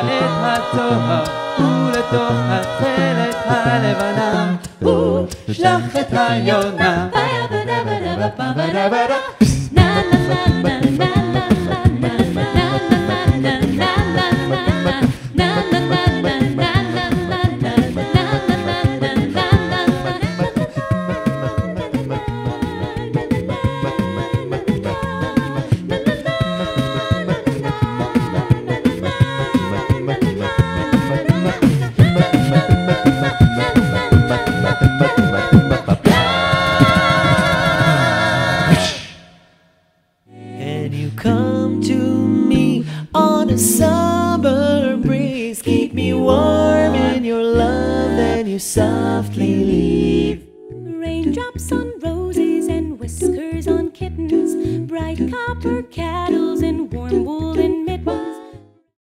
את הצוהר, ולתוך התכלת הלבנה, הוא שלח את היונה. Softly leave. Raindrops on roses and whiskers on kittens, bright copper kettles and warm wool.